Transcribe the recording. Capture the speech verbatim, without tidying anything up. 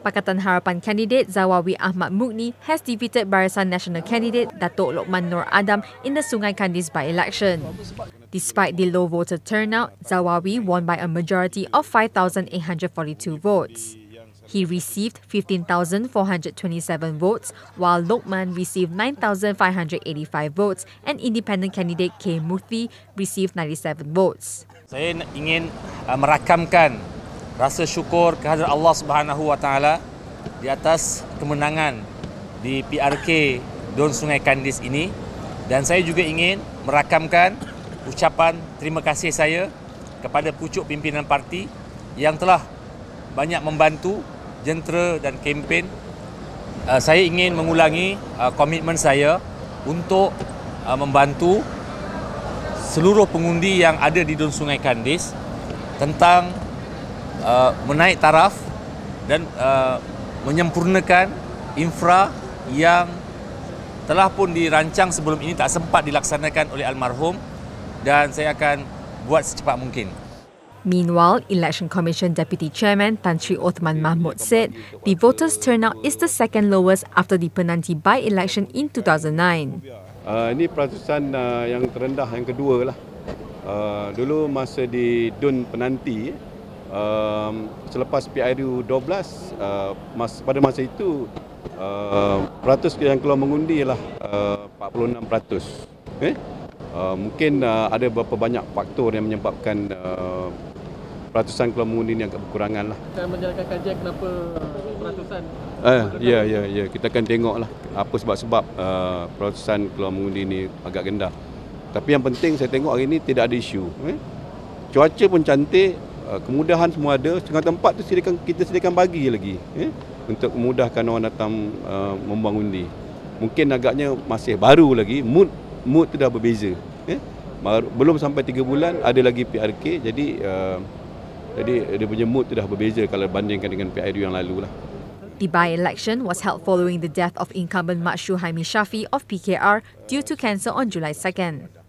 Pakatan Harapan candidate Zawawi Ahmad Mughni has defeated Barisan Nasional candidate Dato' Lokman Noor Adam in the Sungai Kandis by-election. Despite the low voter turnout, Zawawi won by a majority of five thousand eight hundred forty-two votes. He received fifteen thousand four hundred twenty-seven votes, while Lokman received nine thousand five hundred eighty-five votes and independent candidate K. Murthy received ninety-seven votes. Saya ingin uh, merakamkan rasa syukur kehadiran Allah Subhanahu Wa Taala di atas kemenangan di P R K Don Sungai Kandis ini, dan saya juga ingin merakamkan ucapan terima kasih saya kepada pucuk pimpinan parti yang telah banyak membantu jentera dan kempen. Uh, saya ingin mengulangi uh, komitmen saya untuk uh, membantu seluruh pengundi yang ada di Don Sungai Kandis tentang Uh, menaik taraf dan uh, menyempurnakan infra yang telah pun dirancang sebelum ini tak sempat dilaksanakan oleh almarhum, dan saya akan buat secepat mungkin. Meanwhile, Election Commission Deputy Chairman Tan Sri Osman Mahmud said the voters' turnout is the second lowest after the Penanti by-election in two thousand nine. Uh, ini peratusan uh, yang terendah yang kedua lah. Uh, dulu masa di Dun Penanti. Um, selepas P R U dua belas, uh, mas, pada masa itu uh, peratus yang keluar mengundi ialah uh, empat puluh enam peratus. Okay? Uh, mungkin uh, ada beberapa banyak faktor yang menyebabkan uh, peratusan keluar mengundi ini agak berkurangan lah. Kita menjalankan kajian kenapa peratusan? Uh, ya, ya, ya. Kita akan tengoklah apa sebab-sebab uh, peratusan keluar mengundi ini agak rendah. Tapi yang penting saya tengok hari ini tidak ada isu. Okay? Cuaca pun cantik. Kemudahan semua ada, setengah tempat tu sediakan, kita sediakan bagi lagi eh? Untuk memudahkan orang datang uh, membuang undi. Mungkin agaknya masih baru lagi, mood mood tu dah berbeza eh? Belum sampai tiga bulan ada lagi P R K, jadi uh, jadi dia punya mood tu dah berbeza kalau bandingkan dengan P R U yang lalu lah. The by-election was held following the death of incumbent Mashuhaimi Shafie of P K R due to cancer on July second.